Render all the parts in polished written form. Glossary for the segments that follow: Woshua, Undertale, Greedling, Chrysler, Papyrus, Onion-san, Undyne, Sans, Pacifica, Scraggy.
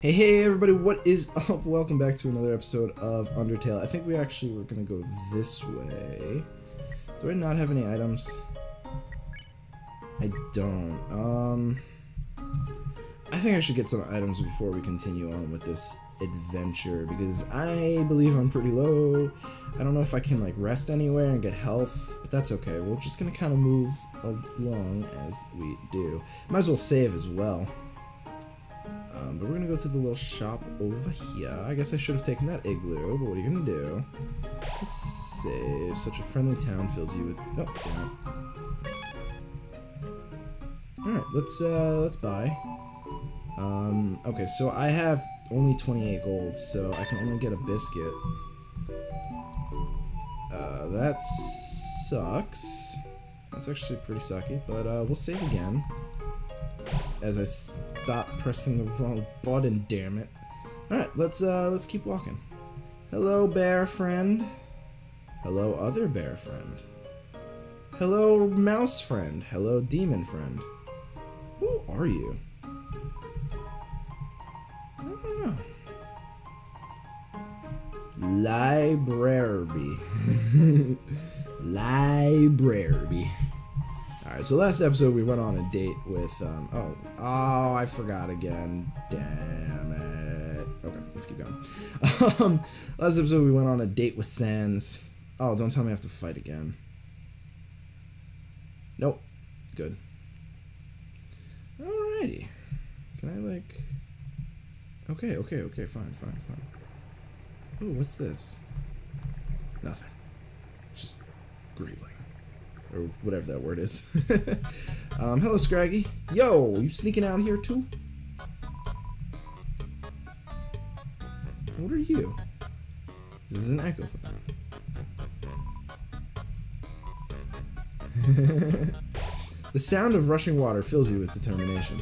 Hey everybody, what is up? Welcome back to another episode of Undertale. I think we actually were gonna go this way. Do I not have any items? I don't. I think I should get some items before we continue on with this adventure, because I believe I'm pretty low. I don't know if I can like rest anywhere and get health, but that's okay. We're just gonna kind of move along as we do. Might as well save as well. But we're gonna go to the little shop over here. I guess I should have taken that igloo, but what are you gonna do? Let's see. Such a friendly town fills you with. Oh, damn. Alright, let's buy. Okay, so I have only 28 gold, so I can only get a biscuit. That sucks. That's actually pretty sucky, but we'll save again. As I stop pressing the wrong button, damn it. Alright, let's keep walking. Hello, bear friend. Hello, other bear friend. Hello, mouse friend. Hello, demon friend. Who are you? I don't know. Library. Library. Alright, so last episode we went on a date with, oh, I forgot again, damn it. Okay, let's keep going. Last episode we went on a date with Sans. Oh, don't tell me I have to fight again. Nope. Good. Alrighty. Can I, like... Okay, fine. Ooh, what's this? Nothing. Just greedling. Or whatever that word is. Hello, Scraggy. Yo, you sneaking out here too? What are you? This is an echo phone. The sound of rushing water fills you with determination.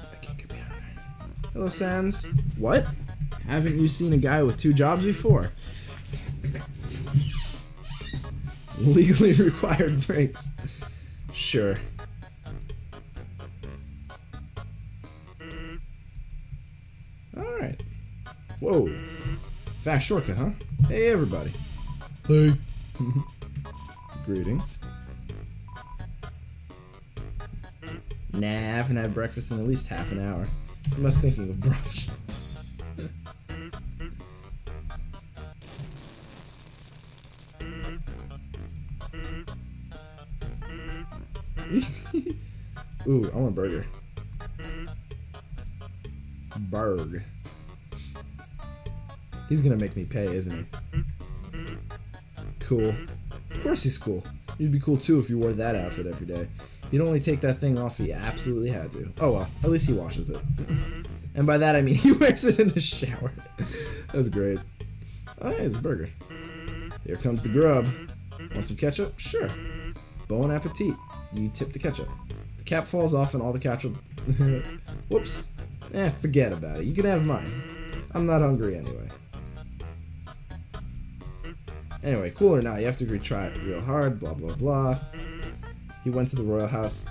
I can't get behind there. Hello, Sans. What? Haven't you seen a guy with two jobs before? Legally required breaks. Sure. Alright. Whoa. Fast shortcut, huh? Hey, everybody. Hey. Greetings. Nah, I haven't had breakfast in at least half an hour. I'm less thinking of brunch. Ooh, I want a burger. Burg. He's gonna make me pay, isn't he? Cool. Of course he's cool. You'd be cool too if you wore that outfit every day. You'd only take that thing off if you absolutely had to. Oh well, at least he washes it. And by that I mean he wears it in the shower. That's great. Oh yeah, it's a burger. Here comes the grub. Want some ketchup? Sure. Bon appetit. You tip the ketchup. The cap falls off and all the ketchup... Whoops. Eh, forget about it. You can have mine. I'm not hungry anyway. Anyway, cool or not, you have to retry it real hard, blah blah blah. He went to the royal house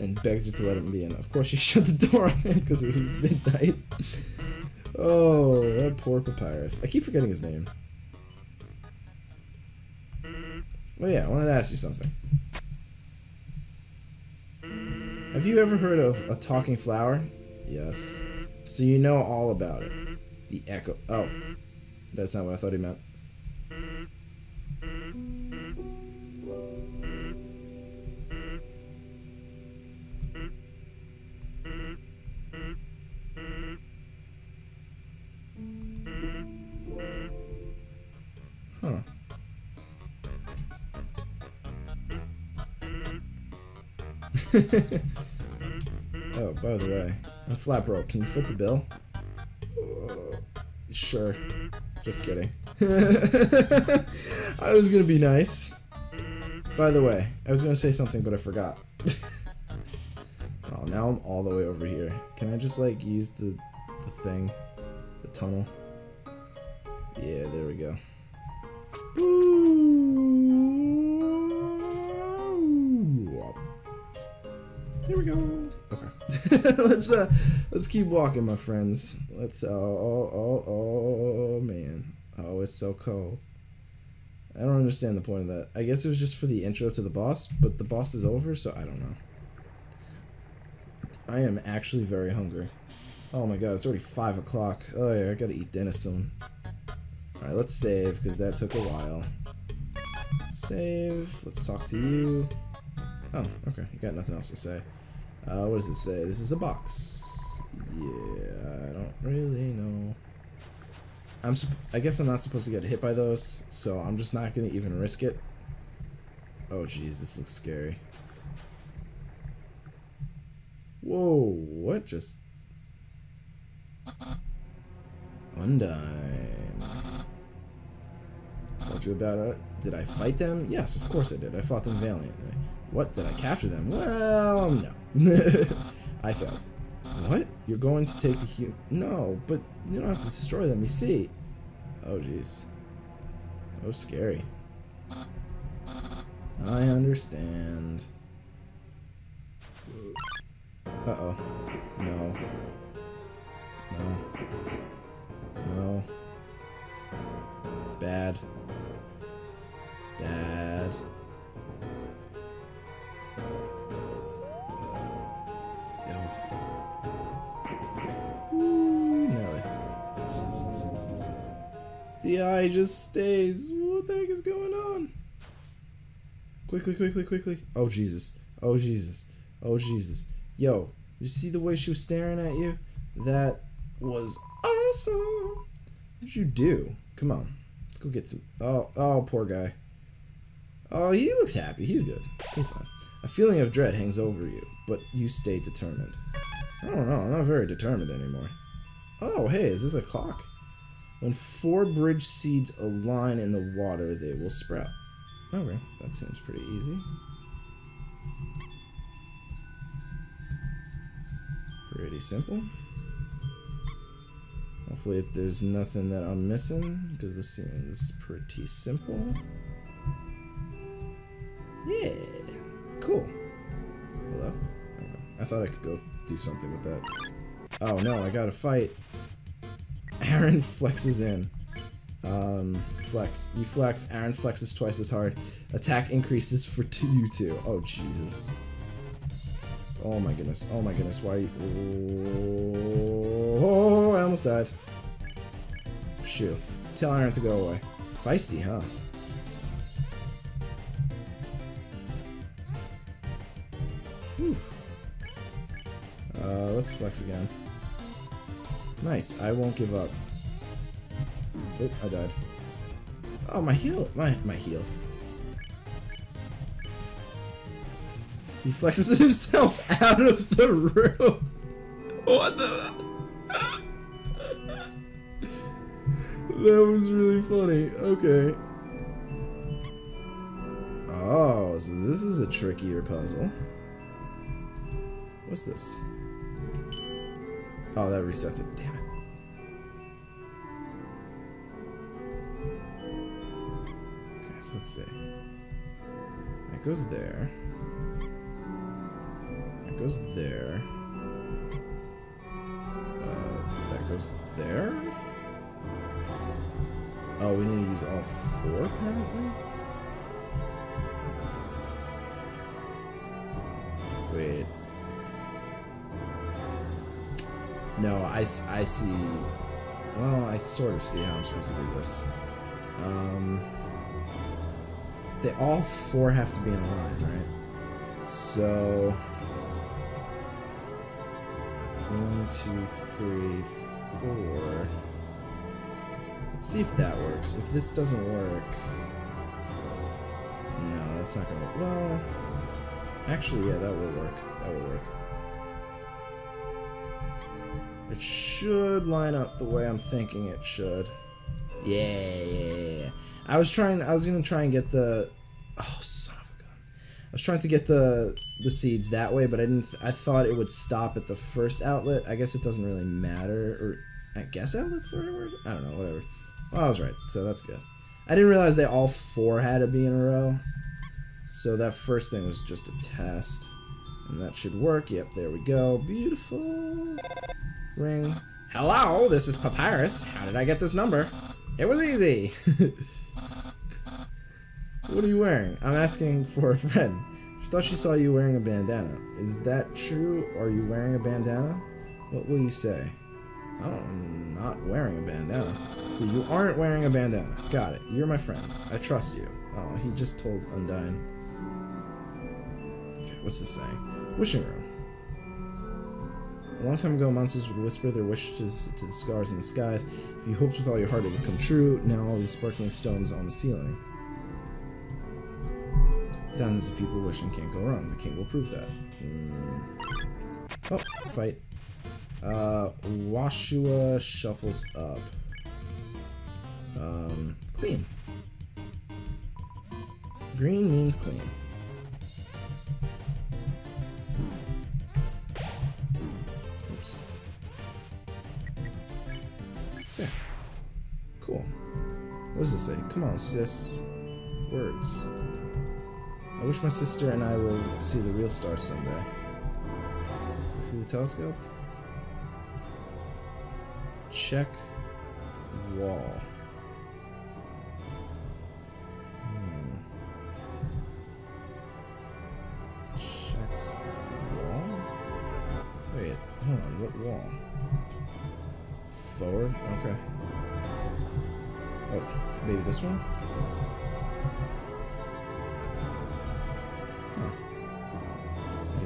and begged you to let him be in. Of course you shut the door on him because it was midnight. Oh, that poor Papyrus. I keep forgetting his name. Oh yeah, I wanted to ask you something. Have you ever heard of a talking flower? Yes. So you know all about it. The echo. Oh. That's not what I thought he meant. Huh. Oh, by the way, I'm flat broke. Can you foot the bill? Sure. Just kidding. I was gonna be nice. By the way, I was gonna say something, but I forgot. Oh, now I'm all the way over here. Can I just, like, use the thing? The tunnel? Yeah, there we go. Woo! There we go. Okay. Let's keep walking, my friends. Let's oh man. Oh, it's so cold. I don't understand the point of that. I guess it was just for the intro to the boss, but the boss is over, so I don't know. I am actually very hungry. Oh my god, it's already 5 o'clock. Oh yeah, I gotta eat dinner soon. Alright, let's save, because that took a while. Save. Let's talk to you. Oh, okay. You got nothing else to say. What does it say? This is a box. Yeah, I don't really know. I guess I'm not supposed to get hit by those, so I'm just not gonna even risk it. Oh jeez, this looks scary. Whoa, what just... Undyne. Told you about it. Did I fight them? Yes, of course I did. I fought them valiantly. What? Did I capture them? Well, no. I failed. What? You're going to take the human... No, but you don't have to destroy them, you see. Oh, jeez. Oh, scary. I understand. Uh-oh. No. No. No. Bad. Bad. No. Ooh, Nelly. The eye just stays. What the heck is going on? Quickly, quickly, quickly. Oh, Jesus. Oh, Jesus. Oh, Jesus. Yo, you see the way she was staring at you? That was awesome. What'd you do? Come on. Let's go get some... Oh, oh, poor guy. Oh, he looks happy. He's good. He's fine. A feeling of dread hangs over you, but you stay determined. I don't know. I'm not very determined anymore. Oh, hey, is this a clock? When 4 bridge seeds align in the water, they will sprout. Okay, that seems pretty easy. Pretty simple. Hopefully there's nothing that I'm missing, because this seems pretty simple. Yeah. Cool. Hello? Okay. I thought I could go do something with that. Oh no, I gotta fight. Aaron flexes in. Flex. You flex. Aaron flexes twice as hard. Attack increases for you two. Oh Jesus. Oh my goodness. Oh my goodness. Why? Oh, I almost died. Shoo. Tell Aaron to go away. Feisty, huh? Let's flex again. Nice. I won't give up. Oop, I died. Oh, my heel. My heel. He flexes himself out of the room. What the? That was really funny. Okay. Oh, so this is a trickier puzzle. What's this? Oh, that resets it. Damn it. Okay, so let's see. That goes there. That goes there. That goes there? Oh, we need to use all 4, apparently? Wait. No, I see... Well, I sort of see how I'm supposed to do this. They all 4 have to be in a line, right? So... 1, 2, 3, 4... Let's see if that works. If this doesn't work... No, that's not gonna work. Well... Actually, yeah, that will work. That will work. It should line up the way I'm thinking it should. Yeah. I was gonna try and get the... Oh, son of a gun. I was trying to get the seeds that way, but I didn't... I thought it would stop at the first outlet. I guess it doesn't really matter, or... I guess outlet's the right word? I don't know, whatever. Well, I was right, so that's good. I didn't realize they all 4 had to be in a row. So that first thing was just a test. And that should work. Yep, there we go. Beautiful. Ring. Hello, this is Papyrus. How did I get this number? It was easy. What are you wearing? I'm asking for a friend. She thought she saw you wearing a bandana. Is that true? Are you wearing a bandana? What will you say? Oh, I'm not wearing a bandana. So you aren't wearing a bandana. Got it. You're my friend. I trust you. Oh, he just told Undyne. Okay, what's this saying? Wishing room. A long time ago, monsters would whisper their wishes to the stars in the skies. If you hoped with all your heart it would come true, now all these sparkling stones on the ceiling. Thousands of people wishing can't go wrong. The king will prove that. Oh, fight. Woshua shuffles up. Clean. Green means clean. Oops. Yeah. Cool. What does it say? Come on, sis. Words. I wish my sister and I will see the real stars someday. Look through the telescope. Check wall. Check wall? Wait, hold on, what wall? Forward? Okay. Oh, maybe this one?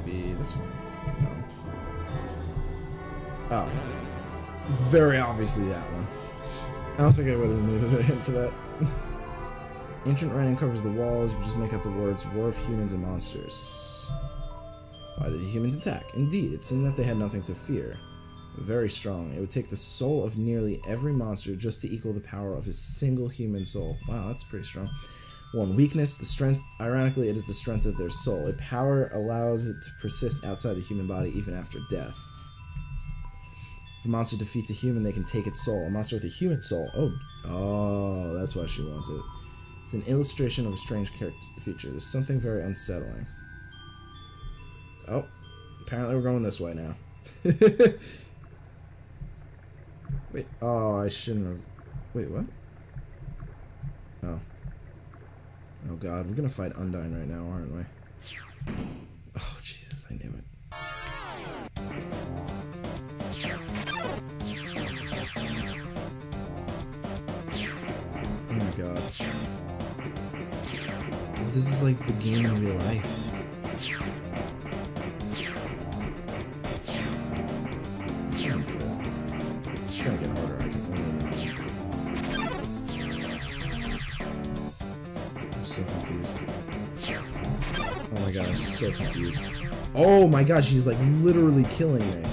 Maybe this one? No. Oh. Very obviously that one. I don't think I would have needed a hint for that. Ancient writing covers the walls. You can just make out the words, war of humans and monsters. Why did the humans attack? Indeed, it seemed that they had nothing to fear. Very strong. It would take the soul of nearly every monster just to equal the power of a single human soul. Wow, that's pretty strong. One weakness, the strength. Ironically, it is the strength of their soul. A power allows it to persist outside the human body even after death. If a monster defeats a human, they can take its soul. A monster with a human soul. Oh, that's why she wants it. It's an illustration of a strange character feature. There's something very unsettling. Oh, apparently we're going this way now. Wait. Oh, I shouldn't have. Wait, what? Oh. Oh god, we're gonna fight Undyne right now, aren't we? Oh Jesus, I knew it. Oh my god. Oh, this is like the game in real life. It's gonna get harder, I can only know. So confused. Oh my god, I'm so confused. Oh my god, she's like literally killing me.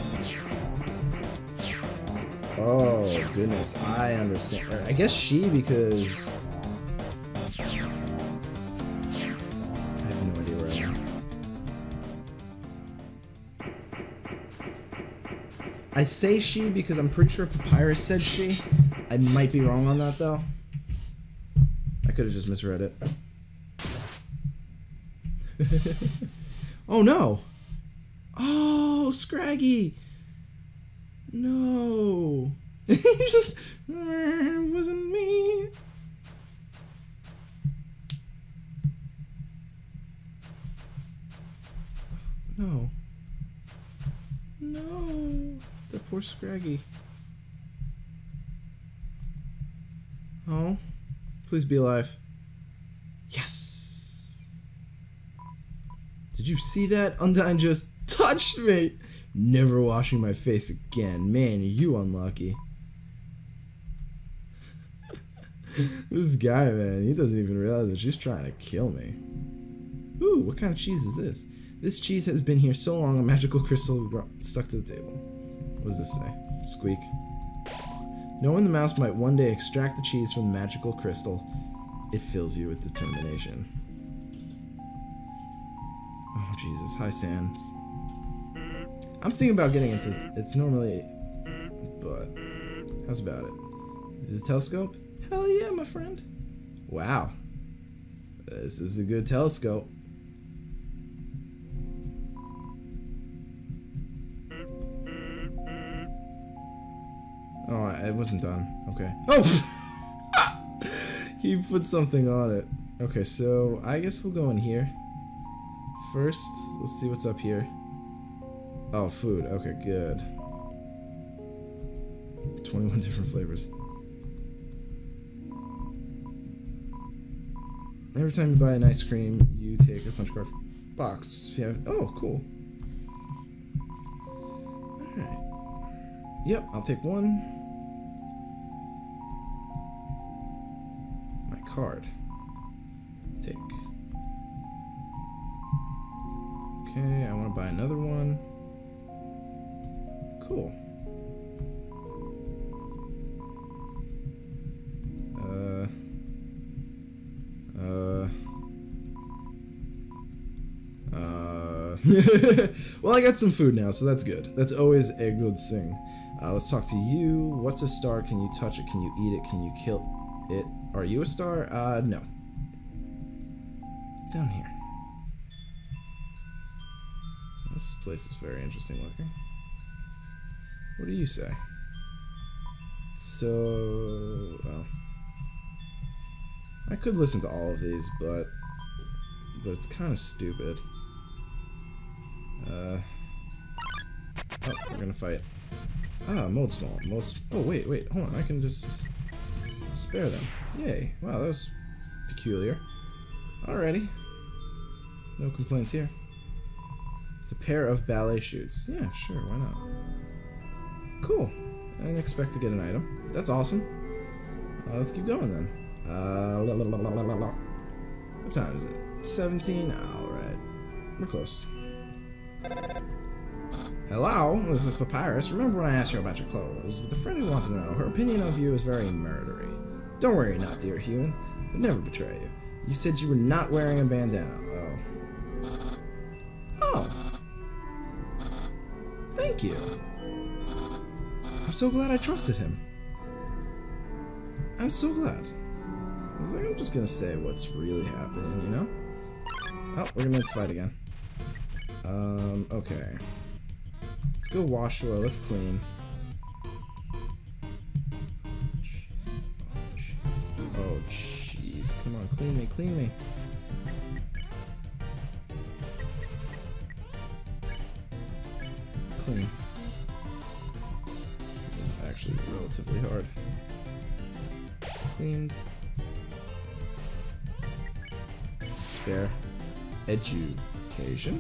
Oh goodness, I understand. I guess she, because I have no idea where I am. I say she because I'm pretty sure Papyrus said she. I might be wrong on that though. I could have just misread it. Oh no! Oh, Scraggy! No! It just wasn't me. No. No! That poor Scraggy. Oh. Please be alive. Yes! Did you see that? Undyne just touched me! Never washing my face again. Man, are you unlucky. This guy, man, he doesn't even realize that she's trying to kill me. Ooh, what kind of cheese is this? This cheese has been here so long, a magical crystal stuck to the table. What does this say? Squeak. Knowing the mouse might one day extract the cheese from the magical crystal, it fills you with determination. Oh Jesus, hi Sans. I'm thinking about getting into it's normally, but how's about it? Is it a telescope? Hell yeah, my friend. Wow. This is a good telescope. it wasn't done. Okay. Oh! He put something on it. Okay, so I guess we'll go in here. First, let's see what's up here. Oh, food. Okay, good. 21 different flavors. Every time you buy an ice cream, you take a punch card box. If you have, oh, cool. Alright. Yep, I'll take one. My card. Take. Okay, I want to buy another one. Cool. Well, I got some food now, so that's good. That's always a good thing. Let's talk to you. What's a star? Can you touch it? Can you eat it? Can you kill it? Are you a star? No. Down here. This place is very interesting looking. What do you say? So... well, I could listen to all of these, but it's kind of stupid. Oh, we're gonna fight. Ah, mold small. Oh, wait, hold on. I can just spare them. Yay. Wow, that was peculiar. Alrighty. No complaints here. It's a pair of ballet shoes. Yeah, sure, why not? Cool. I didn't expect to get an item. That's awesome. Let's keep going then. What time is it? 17? Alright. We're close. Hello, this is Papyrus. Remember when I asked you about your clothes? The friend who wanted to know, her opinion of you is very murdery. Don't worry, not dear human. I'd never betray you. You said you were not wearing a bandana. Oh. Oh. Thank you. I'm so glad I trusted him. I'm so glad. I was like, I'm just gonna say what's really happening, you know? Oh, we're gonna have to fight again. Okay. Let's go Woshua, let's clean. Oh jeez, come on, clean me. Clean. This is actually relatively hard. Cleaned. Spare. Education.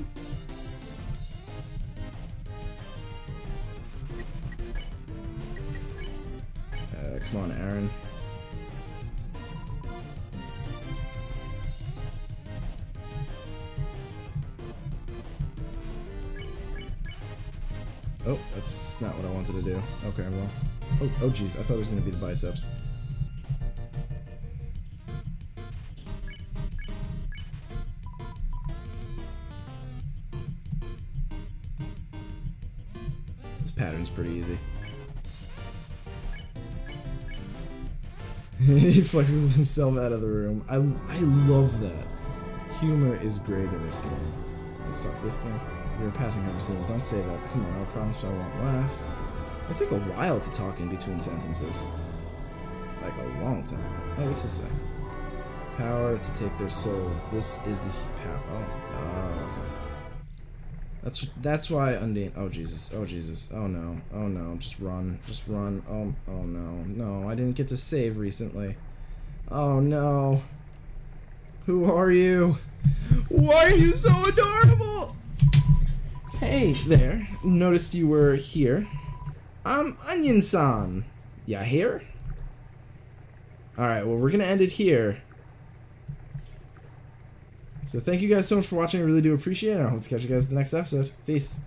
Come on, Aaron. Oh, that's not what I wanted to do. Okay, well. Oh, jeez. I thought it was going to be the biceps. This pattern's pretty easy. He flexes himself out of the room. I love that. Humor is great in this game. Let's talk to this thing. You're passing over single. Don't say that. Come on, I promise I won't laugh. It took a while to talk in between sentences. Like a long time. Oh, what's this say? Power to take their souls. This is the power. Oh, okay. That's why Undyne. Oh Jesus! Oh Jesus! Oh no! Oh no! Just run! Just run! Oh no! No! I didn't get to save recently. Oh no! Who are you? Why are you so adorable? Hey there! Noticed you were here. I'm Onion-san. Ya here? All right. Well, we're gonna end it here. So thank you guys so much for watching. I really do appreciate it. I hope to catch you guys in the next episode. Peace.